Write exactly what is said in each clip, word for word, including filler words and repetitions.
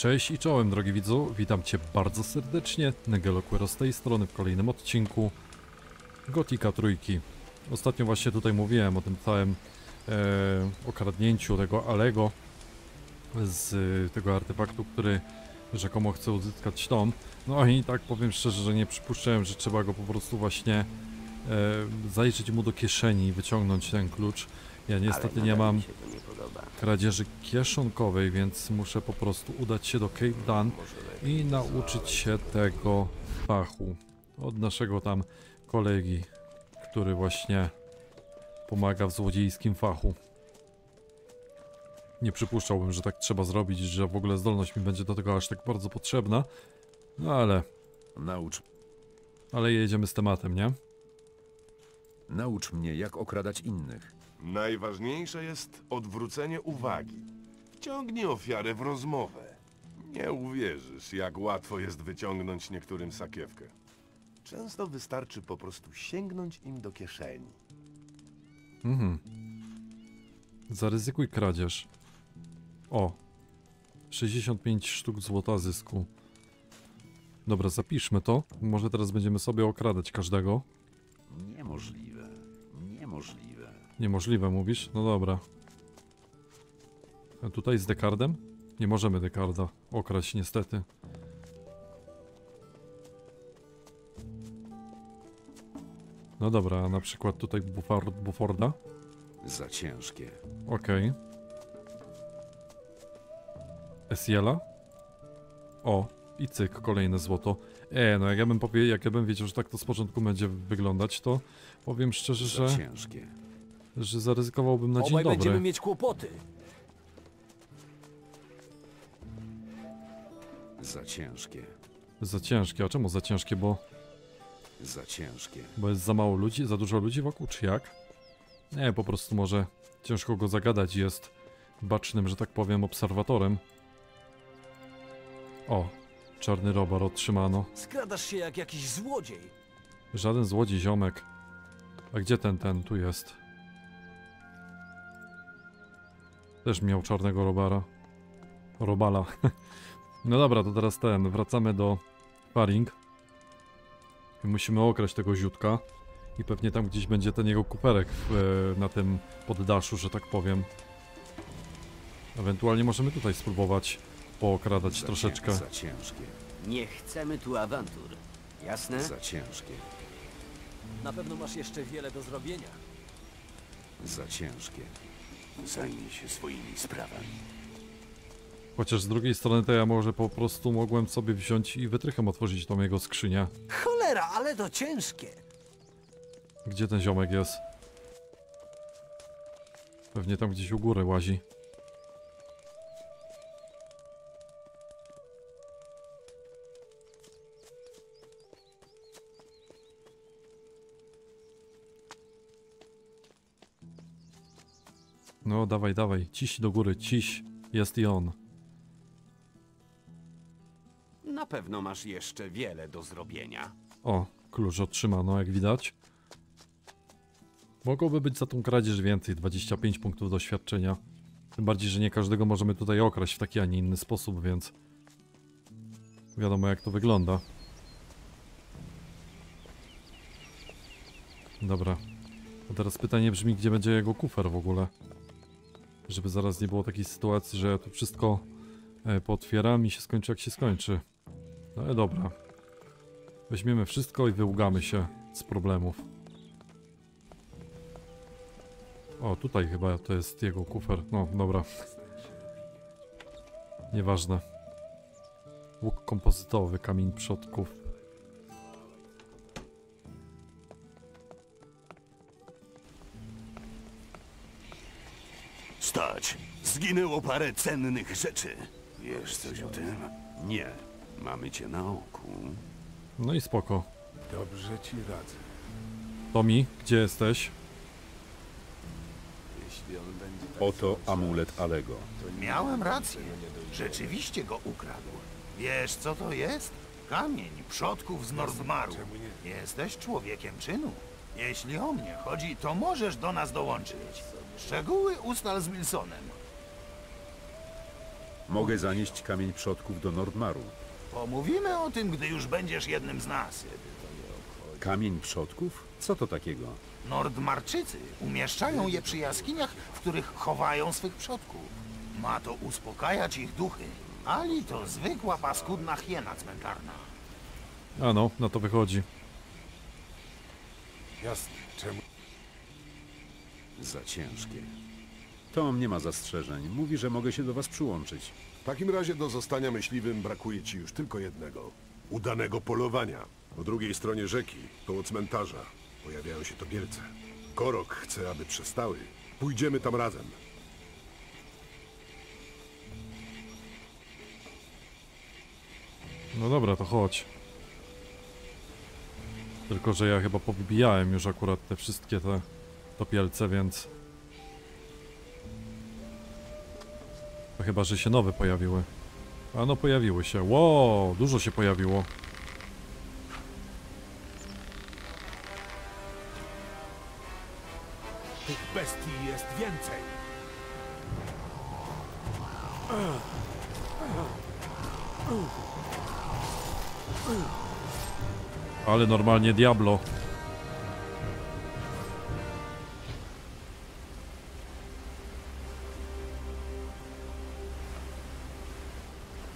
Cześć i czołem, drogi widzu, witam cię bardzo serdecznie, NgeloQuerro z tej strony w kolejnym odcinku Gotika trójki. Ostatnio właśnie tutaj mówiłem o tym całym e, okradnięciu tego Alego z tego artefaktu, który rzekomo chce uzyskać tom. No i tak powiem szczerze, że nie przypuszczałem, że trzeba go po prostu właśnie e, zajrzeć mu do kieszeni i wyciągnąć ten klucz. Ja niestety nie mam kradzieży kieszonkowej, więc muszę po prostu udać się do Cape Dan i nauczyć się tego fachu od naszego tam kolegi, który właśnie pomaga w złodziejskim fachu. Nie przypuszczałbym, że tak trzeba zrobić, że w ogóle zdolność mi będzie do tego aż tak bardzo potrzebna, no ale... Naucz. Ale jedziemy z tematem, nie? Naucz mnie, jak okradać innych. Najważniejsze jest odwrócenie uwagi. Wciągnij ofiarę w rozmowę. Nie uwierzysz, jak łatwo jest wyciągnąć niektórym sakiewkę. Często wystarczy po prostu sięgnąć im do kieszeni. Mhm. Zaryzykuj kradzież. O. sześćdziesiąt pięć sztuk złota zysku. Dobra, zapiszmy to. Może teraz będziemy sobie okradać każdego. Niemożliwe. Niemożliwe. Niemożliwe mówisz? No dobra. A tutaj z Dekardem? Nie możemy Dekarda okraść niestety. No dobra, a na przykład tutaj Bufor Buforda? Za ciężkie. Okej. Okay. Esiela? O, i cyk, kolejne złoto. E, no jak ja bym, powie, jak ja bym wiedział, że tak to z początku będzie wyglądać, to powiem szczerze, że... Za ciężkie. Że zaryzykowałbym na dzień dobry. Obaj będziemy mieć kłopoty. Za ciężkie. Za ciężkie. A czemu za ciężkie? Bo... Za ciężkie. Bo jest za mało ludzi, za dużo ludzi wokół, czy jak? Nie, po prostu może ciężko go zagadać. Jest bacznym, że tak powiem, obserwatorem. O, czarny robar otrzymano. Skradasz się jak jakiś złodziej. Żaden złodziej, ziomek. A gdzie ten, ten? Tu jest. Też miał czarnego robara. Robala. No dobra, to teraz ten. Wracamy do Faring. I musimy okraść tego ziutka. I pewnie tam gdzieś będzie ten jego kuperek w, na tym poddaszu, że tak powiem. Ewentualnie możemy tutaj spróbować pookradać za troszeczkę. Za ciężkie. Nie chcemy tu awantur. Jasne? Za ciężkie. Na pewno masz jeszcze wiele do zrobienia. Za ciężkie. Zajmij się swoimi sprawami. Chociaż z drugiej strony to ja może po prostu mogłem sobie wziąć i wytrychem otworzyć tą jego skrzynię. Cholera, ale to ciężkie. Gdzie ten ziomek jest? Pewnie tam gdzieś u góry łazi. No dawaj, dawaj, ciś do góry, ciś, jest i on. Na pewno masz jeszcze wiele do zrobienia. O, klucz otrzymano, jak widać. Mogłoby być za tą kradzież więcej, dwadzieścia pięć punktów doświadczenia. Tym bardziej, że nie każdego możemy tutaj okraść w taki, a nie inny sposób, więc... Wiadomo jak to wygląda. Dobra. A teraz pytanie brzmi, gdzie będzie jego kufer w ogóle? Żeby zaraz nie było takiej sytuacji, że ja tu wszystko pootwieram i się skończy jak się skończy. No ale dobra. Weźmiemy wszystko i wyłgamy się z problemów. O, tutaj chyba to jest jego kufer. No, dobra. Nieważne. Łuk kompozytowy, kamień przodków. Stać! Zginęło parę cennych rzeczy. Wiesz coś o tym? Nie. Mamy cię na oku. No i spoko. Dobrze ci radzę. Tomi, gdzie jesteś? Oto amulet Alego. Miałem rację. Rzeczywiście go ukradł. Wiesz co to jest? Kamień przodków z Nordmaru. Jesteś człowiekiem czynu. Jeśli o mnie chodzi, to możesz do nas dołączyć. Szczegóły ustal z Wilsonem. Mogę zanieść kamień przodków do Nordmaru. Pomówimy o tym, gdy już będziesz jednym z nas. Kamień przodków? Co to takiego? Nordmarczycy umieszczają je przy jaskiniach, w których chowają swych przodków. Ma to uspokajać ich duchy. Ali to zwykła paskudna hiena cmentarna. A no, no to wychodzi. Jasne, czemu? Za ciężkie. Tom nie ma zastrzeżeń. Mówi, że mogę się do was przyłączyć. W takim razie do zostania myśliwym brakuje ci już tylko jednego. Udanego polowania. Po drugiej stronie rzeki, koło cmentarza, pojawiają się topielce. Korok chce, aby przestały. Pójdziemy tam razem. No dobra, to chodź. Tylko, że ja chyba powybijałem już akurat te wszystkie te topielce, więc... To chyba, że się nowe pojawiły. A no, pojawiły się. Wow, dużo się pojawiło. Tych bestii jest więcej. Ale normalnie Diablo.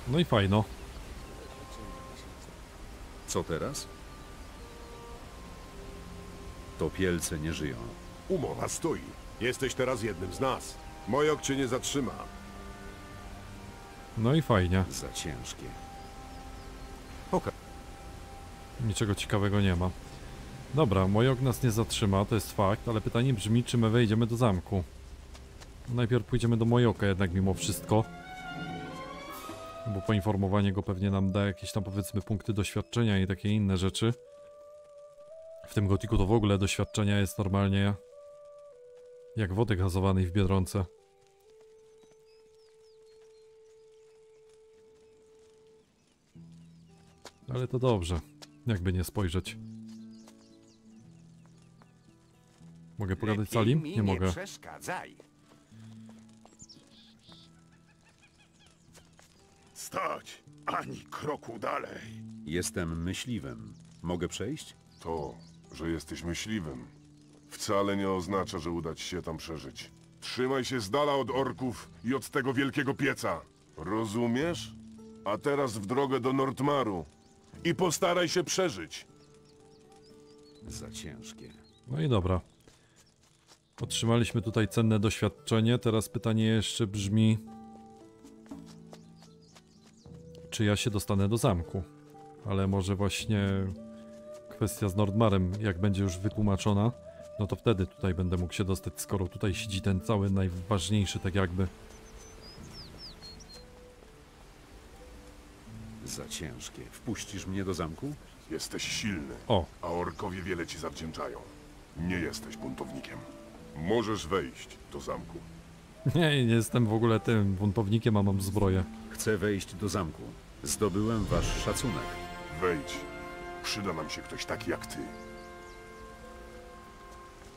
No i fajno. Co teraz? Topielce nie żyją. Umowa stoi. Jesteś teraz jednym z nas. Mojok cię nie zatrzyma. No i fajnie. Za ciężkie. Oka. Niczego ciekawego nie ma. Dobra, Mojok nas nie zatrzyma, to jest fakt, ale pytanie brzmi, czy my wejdziemy do zamku. Najpierw pójdziemy do Mojoka jednak mimo wszystko. Bo poinformowanie go pewnie nam da jakieś tam, powiedzmy, punkty doświadczenia i takie inne rzeczy. W tym Gothicu to w ogóle doświadczenia jest normalnie jak wody gazowanej w Biedronce. Ale to dobrze, jakby nie spojrzeć. Mogę pogadać z Salim? Nie mogę. Stać! Ani kroku dalej! Jestem myśliwym. Mogę przejść? To, że jesteś myśliwym, wcale nie oznacza, że uda ci się tam przeżyć. Trzymaj się z dala od orków i od tego wielkiego pieca. Rozumiesz? A teraz w drogę do Nordmaru. I postaraj się przeżyć. Za ciężkie. No i dobra. Otrzymaliśmy tutaj cenne doświadczenie. Teraz pytanie jeszcze brzmi... Czy ja się dostanę do zamku? Ale może właśnie kwestia z Nordmarem, jak będzie już wytłumaczona, no to wtedy tutaj będę mógł się dostać, skoro tutaj siedzi ten cały najważniejszy, tak jakby. Za ciężkie. Wpuścisz mnie do zamku? Jesteś silny, o. A orkowie wiele ci zawdzięczają. Nie jesteś buntownikiem. Możesz wejść do zamku. Nie, nie jestem w ogóle tym buntownikiem, a mam zbroję. Chcę wejść do zamku. Zdobyłem wasz szacunek. Wejdź. Przyda nam się ktoś taki jak ty.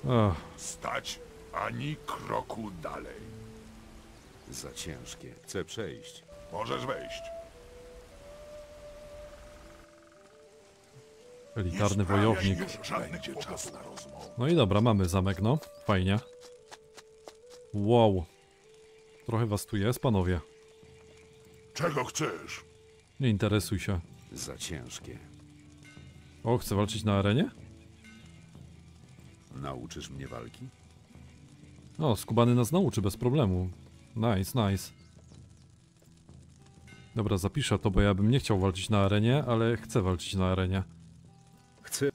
Ach. Stać ani kroku dalej. Za ciężkie. Chcę przejść. Możesz wejść. Elitarny wojownik. No i dobra, mamy zamek, no. Fajnie. Wow. Trochę was tu jest, panowie. Czego chcesz? Nie interesuj się. Za ciężkie. O, chcę walczyć na arenie? Nauczysz mnie walki? O, skubany nas nauczy bez problemu. Nice, nice. Dobra, zapiszę to, bo ja bym nie chciał walczyć na arenie, ale chcę walczyć na arenie. Chcę,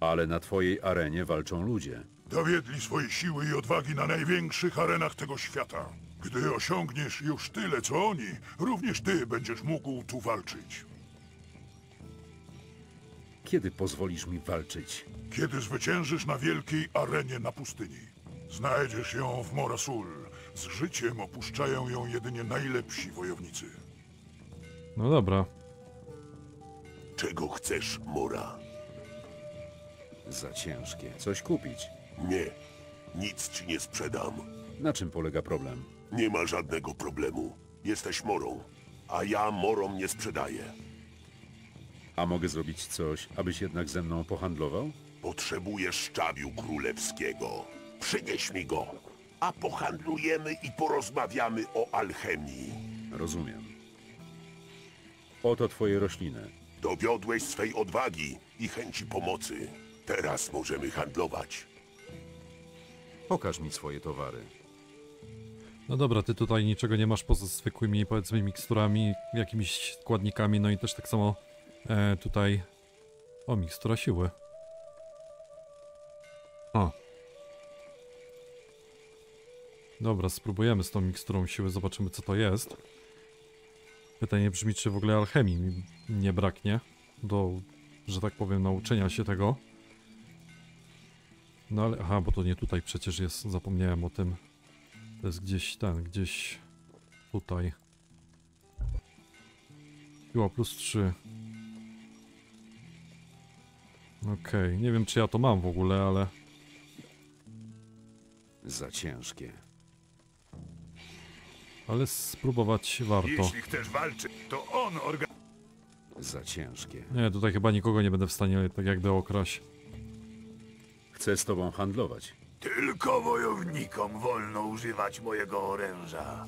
ale na twojej arenie walczą ludzie. Dowiedli swojej siły i odwagi na największych arenach tego świata. Gdy osiągniesz już tyle, co oni, również ty będziesz mógł tu walczyć. Kiedy pozwolisz mi walczyć? Kiedy zwyciężysz na wielkiej arenie na pustyni. Znajdziesz ją w Mora Sul. Z życiem opuszczają ją jedynie najlepsi wojownicy. No dobra. Czego chcesz, Mora? Za ciężkie. Coś kupić? Nie. Nic ci nie sprzedam. Na czym polega problem? Nie ma żadnego problemu. Jesteś morą, a ja morom nie sprzedaję. A mogę zrobić coś, abyś jednak ze mną pohandlował? Potrzebuję szczawiu królewskiego. Przynieś mi go, a pohandlujemy i porozmawiamy o alchemii. Rozumiem. Oto twoje rośliny. Dowiodłeś swej odwagi i chęci pomocy. Teraz możemy handlować. Pokaż mi swoje towary. No dobra, ty tutaj niczego nie masz poza zwykłymi, powiedzmy, miksturami, jakimiś składnikami, no i też tak samo e, tutaj... O, mikstura siły. O. Dobra, spróbujemy z tą miksturą siły, zobaczymy co to jest. Pytanie brzmi, czy w ogóle alchemii mi nie braknie do, że tak powiem, nauczenia się tego. No ale, aha, bo to nie tutaj przecież jest, zapomniałem o tym. To jest gdzieś ten, gdzieś tutaj. Siła plus trzy. Okej, okay. Nie wiem czy ja to mam w ogóle, ale... Za ciężkie. Ale spróbować warto. Jeśli chcesz walczyć, to on organ... Za ciężkie. Nie, tutaj chyba nikogo nie będę w stanie tak jakby okraść. Chcę z tobą handlować. Tylko wojownikom wolno używać mojego oręża.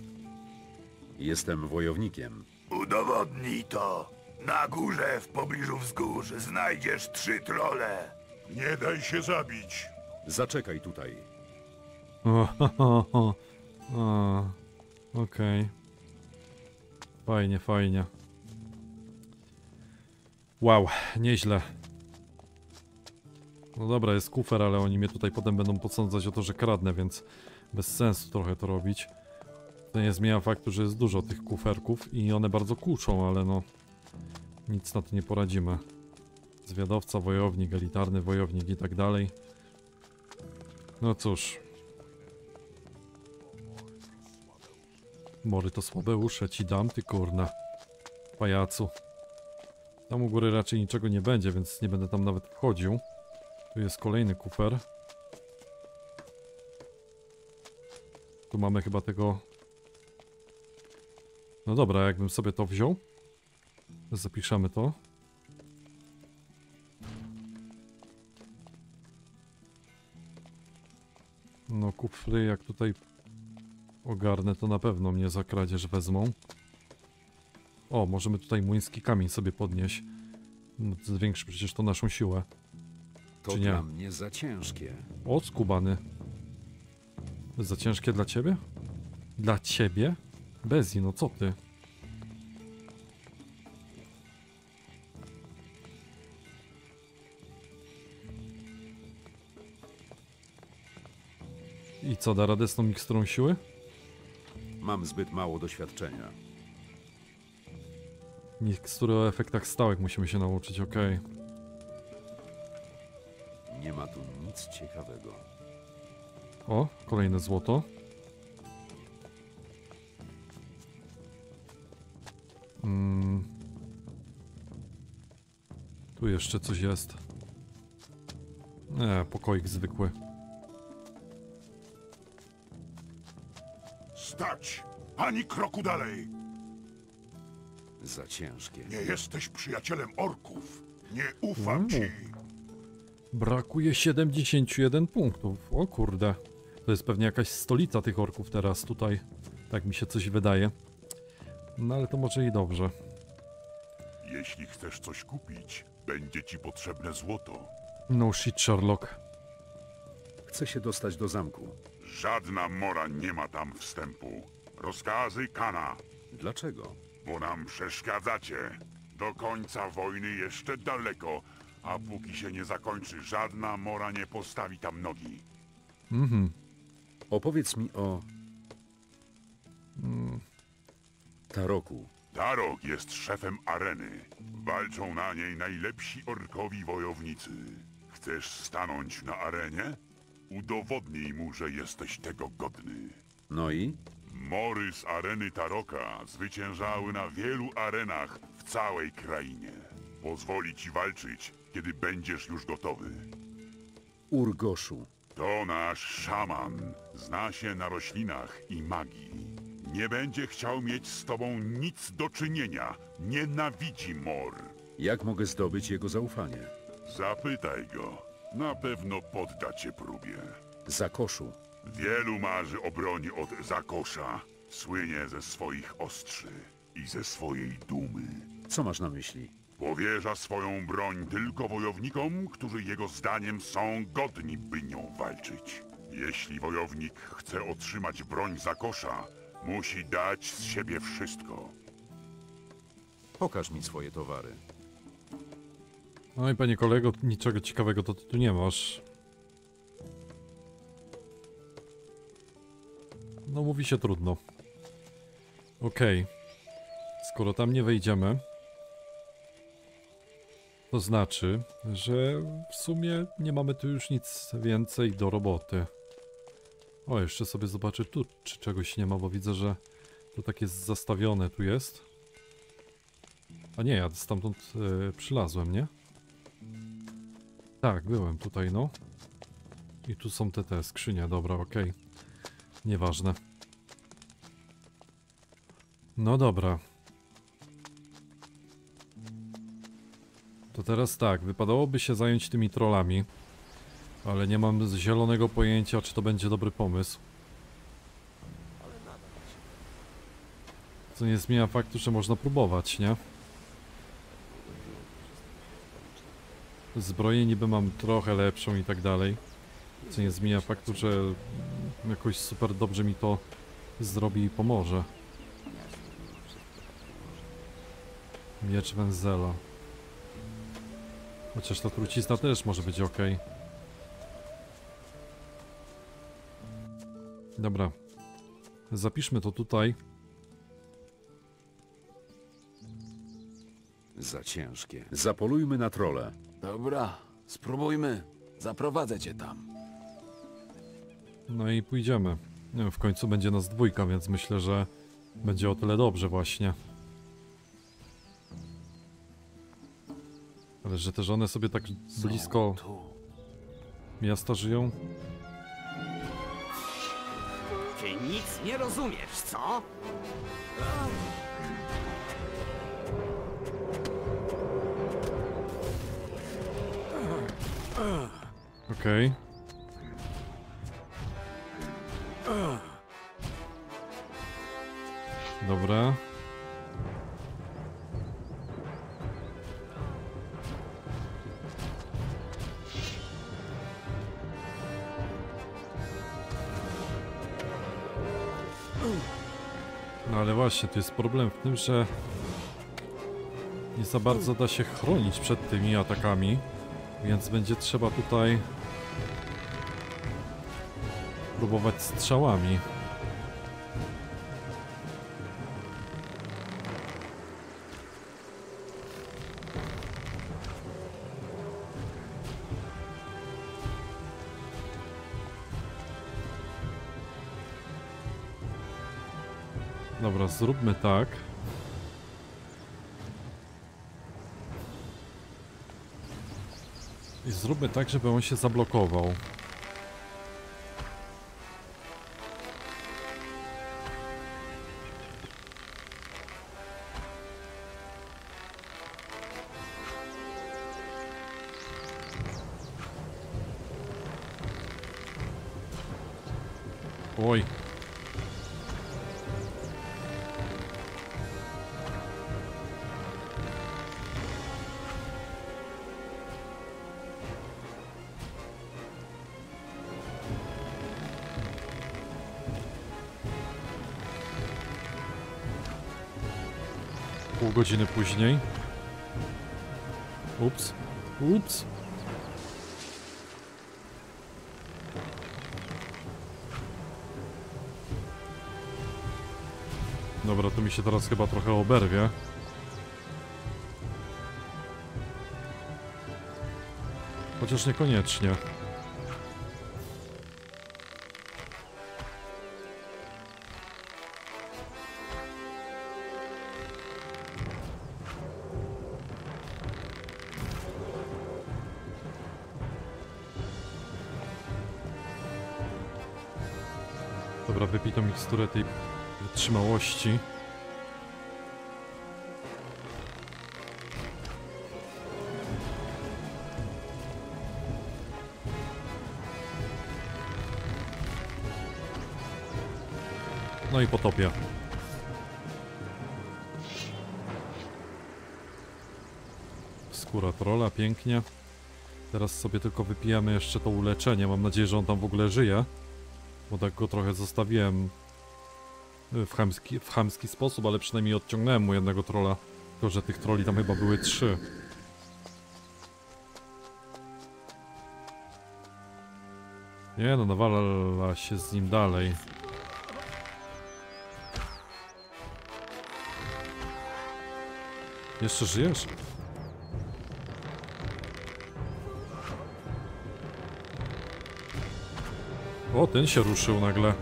Jestem wojownikiem. Udowodnij to. Na górze, w pobliżu wzgórz, znajdziesz trzy trole. Nie daj się zabić. Zaczekaj tutaj. Okej. Okay. Fajnie, fajnie. Wow, nieźle. No dobra, jest kufer, ale oni mnie tutaj potem będą podsądzać o to, że kradnę, więc bez sensu trochę to robić. To nie zmienia faktu, że jest dużo tych kuferków i one bardzo kłuczą, ale no... Nic na to nie poradzimy. Zwiadowca, wojownik, elitarny wojownik i tak dalej. No cóż. Mory to słabe usze, ci dam, ty kurna. Pajacu. Tam u góry raczej niczego nie będzie, więc nie będę tam nawet wchodził. Tu jest kolejny kufer. Tu mamy chyba tego... No dobra, jakbym sobie to wziął. Zapiszemy to. No kufry, jak tutaj ogarnę, to na pewno mnie za kradzież wezmą. O, możemy tutaj młyński kamień sobie podnieść. Zwiększy przecież to naszą siłę. To dla mnie za ciężkie. O, skubany. Za ciężkie dla ciebie? Dla ciebie? Bezi, no co ty? I co, da radę z tą miksturą siły? Mam zbyt mało doświadczenia. Mikstury o efektach stałych musimy się nauczyć, okej. Okay. Nie ma tu nic ciekawego. O, kolejne złoto. Mm. Tu jeszcze coś jest. E, pokoik zwykły. Stać! Ani kroku dalej! Za ciężkie. Nie jesteś przyjacielem orków. Nie ufam mm. ci. Brakuje siedemdziesięciu jeden punktów. O kurde. To jest pewnie jakaś stolica tych orków teraz tutaj. Tak mi się coś wydaje. No ale to może i dobrze. Jeśli chcesz coś kupić, będzie ci potrzebne złoto. No shit, Sherlock. Chcę się dostać do zamku. Żadna mora nie ma tam wstępu. Rozkazy Kana. Dlaczego? Bo nam przeszkadzacie. Do końca wojny jeszcze daleko. A póki się nie zakończy, żadna mora nie postawi tam nogi. Mhm. Opowiedz mi o... Mm. Taroku. Tarok jest szefem areny. Walczą na niej najlepsi orkowi wojownicy. Chcesz stanąć na arenie? Udowodnij mu, że jesteś tego godny. No i? Mory z areny Taroka zwyciężały na wielu arenach w całej krainie. Pozwoli ci walczyć, kiedy będziesz już gotowy. Urgoszu. To nasz szaman. Zna się na roślinach i magii. Nie będzie chciał mieć z tobą nic do czynienia. Nienawidzi Mor. Jak mogę zdobyć jego zaufanie? Zapytaj go. Na pewno podda cię próbie. Zakoszu. Wielu marzy o broni od Zakosza. Słynie ze swoich ostrzy i ze swojej dumy. Co masz na myśli? Powierza swoją broń tylko wojownikom, którzy jego zdaniem są godni, by nią walczyć. Jeśli wojownik chce otrzymać broń Zakosza, musi dać z siebie wszystko. Pokaż mi swoje towary. No i panie kolego, niczego ciekawego to ty tu nie masz. No mówi się trudno. Okej. Okay. Skoro tam nie wejdziemy, to znaczy, że w sumie nie mamy tu już nic więcej do roboty. O, jeszcze sobie zobaczę tu, czy czegoś nie ma, bo widzę, że to tak jest zastawione, tu jest. A nie, ja stamtąd yy, przylazłem, nie? Tak, byłem tutaj, no. I tu są te, te skrzynie, dobra, okej. Okay. Nieważne. No dobra. To teraz tak, wypadałoby się zająć tymi trollami, ale nie mam zielonego pojęcia, czy to będzie dobry pomysł. Co nie zmienia faktu, że można próbować, nie? Zbroję niby mam trochę lepszą i tak dalej. Co nie zmienia faktu, że jakoś super dobrze mi to zrobi i pomoże. Miecz węzela. Chociaż ta trucizna też może być ok. Dobra. Zapiszmy to tutaj. Za ciężkie. Zapolujmy na trolle. Dobra, spróbujmy. Zaprowadzę cię tam. No i pójdziemy. W końcu będzie nas dwójka, więc myślę, że będzie o tyle dobrze właśnie. Ale że też one sobie tak blisko miasta żyją. Ty nic nie rozumiesz, co? Okej. Okay. Dobra. No ale właśnie, to jest problem w tym, że nie za bardzo da się chronić przed tymi atakami, więc będzie trzeba tutaj próbować strzałami. Dobra, zróbmy tak. I zróbmy tak, żeby on się zablokował. Oj. Pół godziny później. Ups. Ups. Dobra, to mi się teraz chyba trochę oberwie. Chociaż niekoniecznie. Dobra, wypij tą miksturę tej wytrzymałości. No i potopia. Skóra trolla, pięknie. Teraz sobie tylko wypijamy jeszcze to uleczenie. Mam nadzieję, że on tam w ogóle żyje. Bo tak go trochę zostawiłem w chamski, w chamski sposób, ale przynajmniej odciągnąłem mu jednego trolla. Tylko że tych troli tam chyba były trzy. Nie no, nawala się z nim dalej. Jeszcze żyjesz? O, ten się ruszył nagle.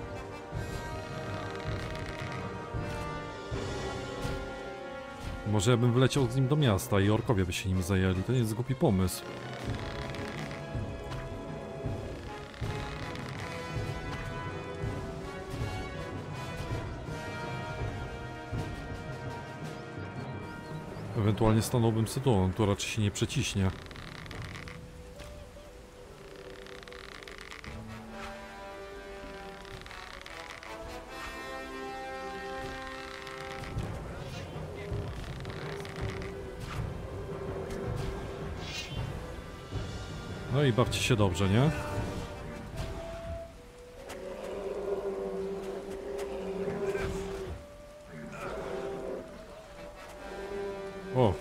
Może ja bym wleciał z nim do miasta i orkowie by się nim zajęli. To nie jest głupi pomysł. Ewentualnie stanąłbym sytuacją, to raczej się nie przeciśnie. No i bawcie się dobrze, nie? O!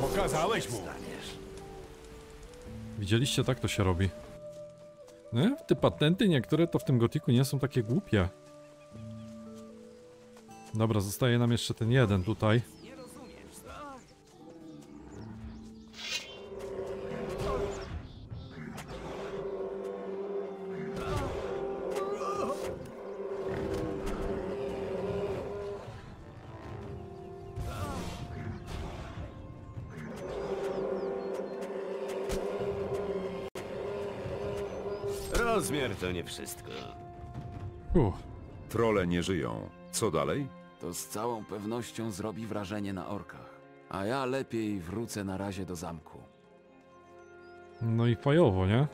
Pokazałeś mu! Widzieliście, tak to się robi. No, te patenty niektóre to w tym Gothicu nie są takie głupie. Dobra, zostaje nam jeszcze ten jeden tutaj. Rozmiar to nie wszystko. Uff. Trolle nie żyją. Co dalej? To z całą pewnością zrobi wrażenie na orkach. A ja lepiej wrócę na razie do zamku. No i fajowo, nie?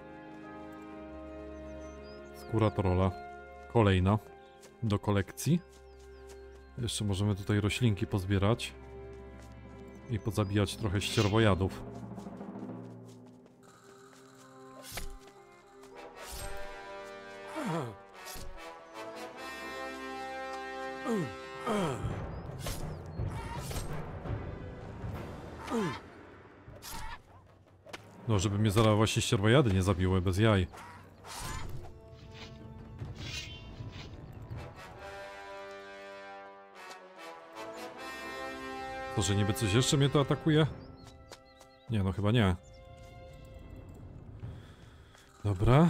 Skóra trolla. Kolejna. Do kolekcji. Jeszcze możemy tutaj roślinki pozbierać. I pozabijać trochę ścierwojadów. No, żeby mnie zaraz właśnie ścierwojady nie zabiły, bez jaj. To, że niby coś jeszcze mnie to atakuje? Nie, no chyba nie. Dobra.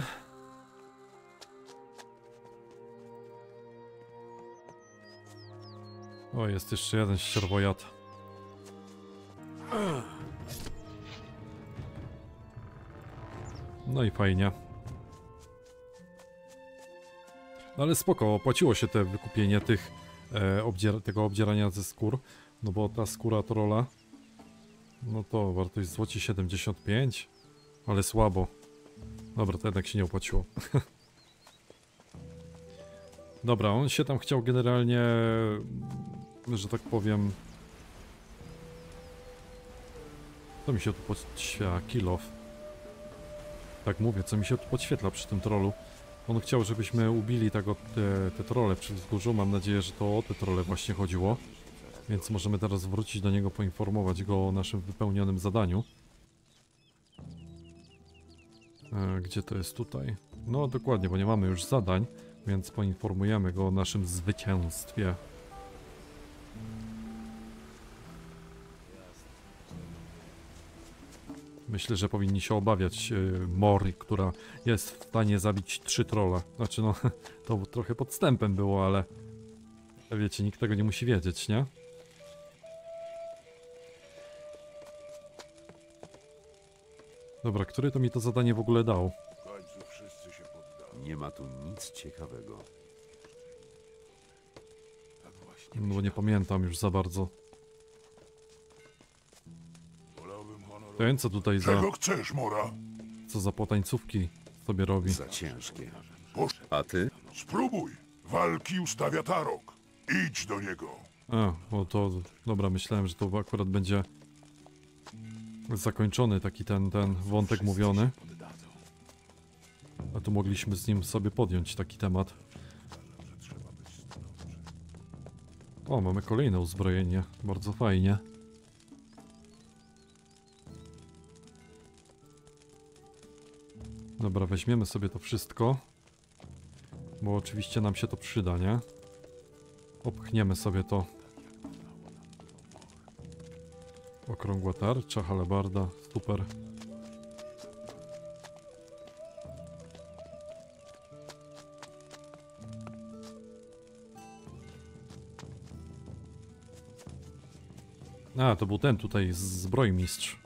O, jest jeszcze jeden ścierwojad. No i fajnie. No ale spoko, opłaciło się te wykupienie tych, e, obdzier tego obdzierania ze skór. No bo ta skóra trolla, no to wartość złoci siedemdziesiąt pięć. Ale słabo. Dobra, to jednak się nie opłaciło. Dobra, on się tam chciał generalnie, że tak powiem... Co mi się tu podświetla? Kill off. Tak mówię, co mi się tu podświetla przy tym trollu. On chciał, żebyśmy ubili tak o te, te trolle przy wzgórzu. Mam nadzieję, że to o te trolle właśnie chodziło. Więc możemy teraz wrócić do niego, poinformować go o naszym wypełnionym zadaniu. E, gdzie to jest tutaj? No dokładnie, bo nie mamy już zadań. Więc poinformujemy go o naszym zwycięstwie. Myślę, że powinni się obawiać yy, Mori, która jest w stanie zabić trzy trolle. Znaczy no, to trochę podstępem było, ale... Wiecie, nikt tego nie musi wiedzieć, nie? Dobra, który to mi to zadanie w ogóle dał? Nie ma tu nic ciekawego. No nie pamiętam już za bardzo. Ten co tutaj za... Czego chcesz, Mora? Co za potańcówki sobie robi. Za ciężkie. A ty? Spróbuj. Walki ustawia Tarok. Idź do niego. A, o to... Dobra, myślałem, że to akurat będzie... zakończony taki ten, ten wątek mówiony. A tu mogliśmy z nim sobie podjąć taki temat. O, mamy kolejne uzbrojenie. Bardzo fajnie. Dobra, weźmiemy sobie to wszystko. Bo oczywiście nam się to przyda, nie? Opchniemy sobie to. Okrągła tarcza, halabarda, super. A, to był ten tutaj, zbrojmistrz.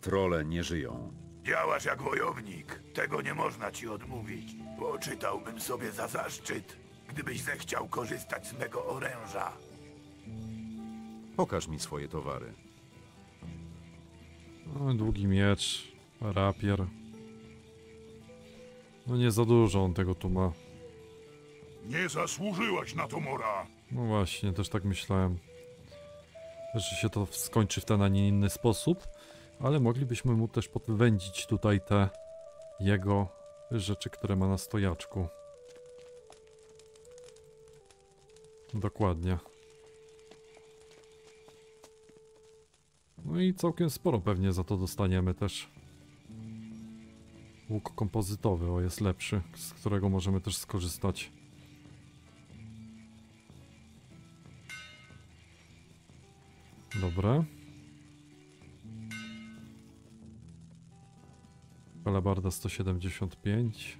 Trole nie żyją. Działasz jak wojownik. Tego nie można ci odmówić. Poczytałbym sobie za zaszczyt, gdybyś zechciał korzystać z mego oręża. Pokaż mi swoje towary. No, długi miecz, rapier. No nie za dużo on tego tu ma. Nie zasłużyłaś na to, Mora. No właśnie, też tak myślałem. Że się to skończy w ten, a nie inny sposób. Ale moglibyśmy mu też podwędzić tutaj te jego rzeczy, które ma na stojaczku. Dokładnie. No i całkiem sporo pewnie za to dostaniemy też. Łuk kompozytowy, o, jest lepszy, z którego możemy też skorzystać. Dobra. Halabarda sto siedemdziesiąt pięć.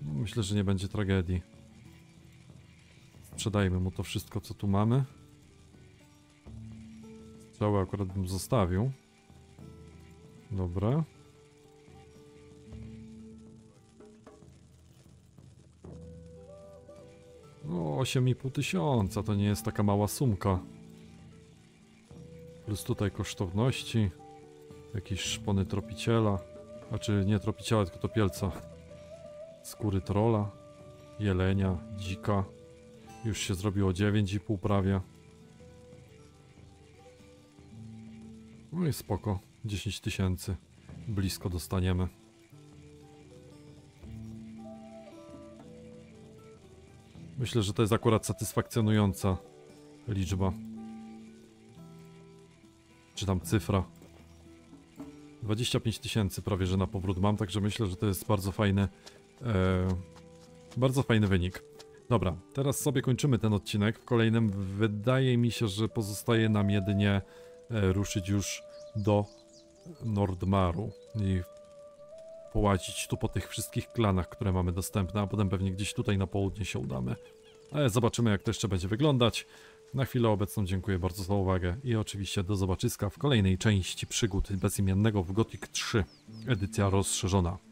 Myślę, że nie będzie tragedii. Sprzedajmy mu to wszystko, co tu mamy. Strzały akurat bym zostawił. Dobra. No, osiem i pół tysiąca to nie jest taka mała sumka. Plus tutaj kosztowności. Jakieś szpony tropiciela. A czy nie tropiciela, tylko topielca. Skóry trola. Jelenia, dzika. Już się zrobiło dziewięć i pół prawie. No i spoko. dziesięć tysięcy. Blisko dostaniemy. Myślę, że to jest akurat satysfakcjonująca liczba. Czy tam cyfra. dwadzieścia pięć tysięcy prawie, że na powrót mam, także myślę, że to jest bardzo fajny, e, bardzo fajny wynik. Dobra, teraz sobie kończymy ten odcinek. W kolejnym wydaje mi się, że pozostaje nam jedynie e, ruszyć już do Nordmaru i połacić tu po tych wszystkich klanach, które mamy dostępne, a potem pewnie gdzieś tutaj na południe się udamy. Ale zobaczymy, jak to jeszcze będzie wyglądać. Na chwilę obecną dziękuję bardzo za uwagę i oczywiście do zobaczyska w kolejnej części przygód bezimiennego w Gothic trzy Edycja Rozszerzona.